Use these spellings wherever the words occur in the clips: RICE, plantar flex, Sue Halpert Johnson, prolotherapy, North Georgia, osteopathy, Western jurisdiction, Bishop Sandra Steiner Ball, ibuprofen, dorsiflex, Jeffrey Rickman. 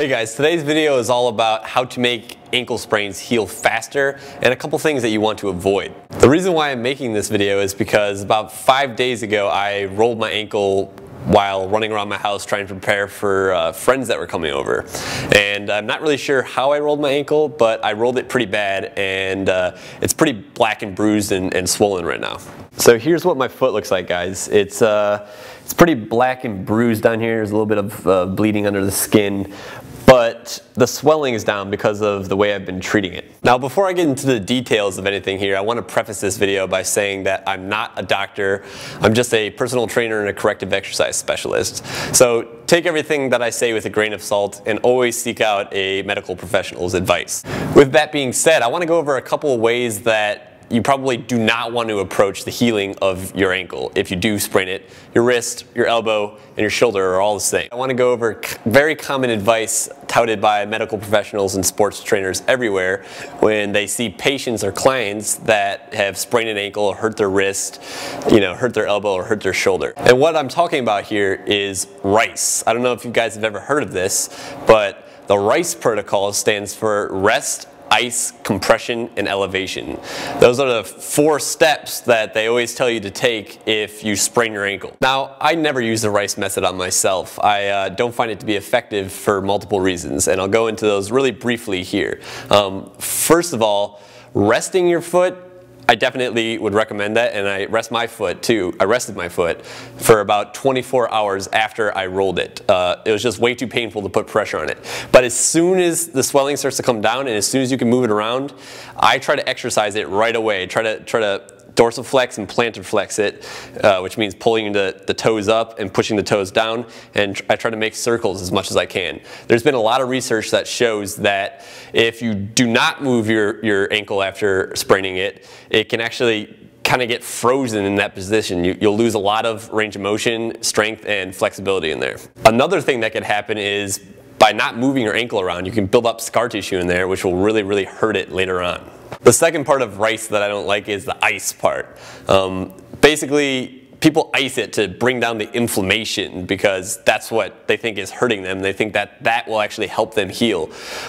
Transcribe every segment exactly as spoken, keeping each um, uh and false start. Hey guys, today's video is all about how to make ankle sprains heal faster and a couple things that you want to avoid. The reason why I'm making this video is because about five days ago I rolled my ankle while running around my house trying to prepare for uh, friends that were coming over. And I'm not really sure how I rolled my ankle, but I rolled it pretty bad and uh, it's pretty black and bruised and, and swollen right now. So here's what my foot looks like, guys. It's uh, it's pretty black and bruised down here. There's a little bit of uh, bleeding under the skin. But the swelling is down because of the way I've been treating it. Now, before I get into the details of anything here, I want to preface this video by saying that I'm not a doctor. I'm just a personal trainer and a corrective exercise specialist. So take everything that I say with a grain of salt and always seek out a medical professional's advice. With that being said, I want to go over a couple of ways that you probably do not want to approach the healing of your ankle. If you do sprain it, your wrist, your elbow, and your shoulder are all the same. I want to go over very common advice touted by medical professionals and sports trainers everywhere when they see patients or clients that have sprained an ankle, or hurt their wrist, you know, hurt their elbow, or hurt their shoulder. And what I'm talking about here is RICE. I don't know if you guys have ever heard of this, but the RICE protocol stands for rest, ice, compression, and elevation. Those are the four steps that they always tell you to take if you sprain your ankle. Now, I never use the RICE method on myself. I uh, don't find it to be effective for multiple reasons, and I'll go into those really briefly here. Um, first of all, resting your foot, I definitely would recommend that, and I rest my foot too. I rested my foot for about twenty-four hours after I rolled it. Uh, it was just way too painful to put pressure on it. But as soon as the swelling starts to come down and as soon as you can move it around, I try to exercise it right away. Try to try to dorsiflex and plantar flex it, uh, which means pulling the, the toes up and pushing the toes down, and tr I try to make circles as much as I can. There's been a lot of research that shows that if you do not move your, your ankle after spraining it, it can actually kind of get frozen in that position. You, you'll lose a lot of range of motion, strength, and flexibility in there. Another thing that could happen is by not moving your ankle around, you can build up scar tissue in there, which will really, really hurt it later on. The second part of RICE that I don't like is the ice part. Um, basically, people ice it to bring down the inflammation because that's what they think is hurting them. They think that that will actually help them heal.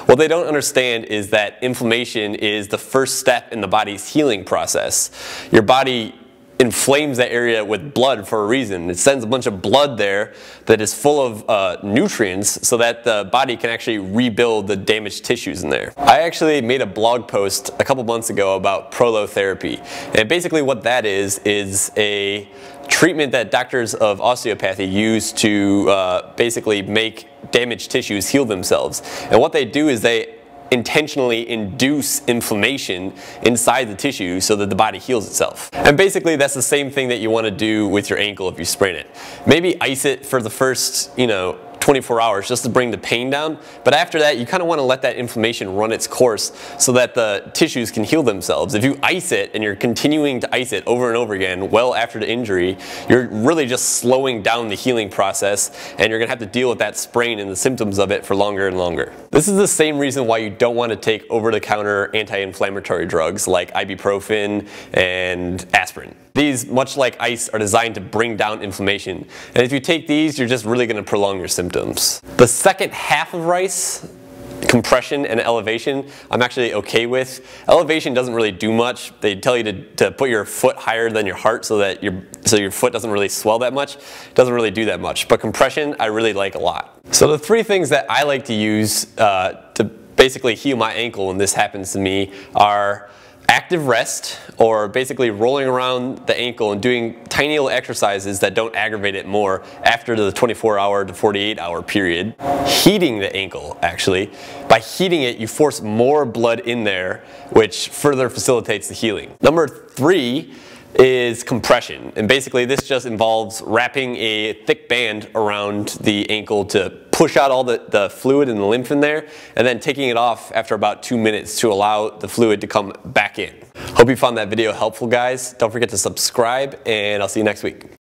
What they don't understand is that inflammation is the first step in the body's healing process. Your body inflames that area with blood for a reason. It sends a bunch of blood there that is full of uh, nutrients so that the body can actually rebuild the damaged tissues in there. I actually made a blog post a couple months ago about prolotherapy, and basically what that is is a treatment that doctors of osteopathy use to uh, basically make damaged tissues heal themselves. And what they do is they intentionally induce inflammation inside the tissue so that the body heals itself. And basically that's the same thing that you want to do with your ankle if you sprain it. Maybe ice it for the first, you know, twenty-four hours just to bring the pain down, but after that you kind of want to let that inflammation run its course so that the tissues can heal themselves. If you ice it and you're continuing to ice it over and over again well after the injury, you're really just slowing down the healing process, and you're gonna have to deal with that sprain and the symptoms of it for longer and longer. This is the same reason why you don't want to take over-the-counter anti-inflammatory drugs like ibuprofen and aspirin. These, much like ice, are designed to bring down inflammation, and if you take these, you're just really going to prolong your symptoms. The second half of RICE, compression and elevation, I'm actually okay with. Elevation doesn't really do much. They tell you to, to put your foot higher than your heart so that your, so your foot doesn't really swell that much. It doesn't really do that much, but compression I really like a lot. So the three things that I like to use uh, to basically heal my ankle when this happens to me are active rest, or basically rolling around the ankle and doing tiny little exercises that don't aggravate it more after the twenty-four hour to forty-eight hour period. Heating the ankle, actually. By heating it, you force more blood in there, which further facilitates the healing. Number three is compression, and basically this just involves wrapping a thick band around the ankle to push out all the, the fluid and the lymph in there, and then taking it off after about two minutes to allow the fluid to come back in. Hope you found that video helpful, guys. Don't forget to subscribe, and I'll see you next week.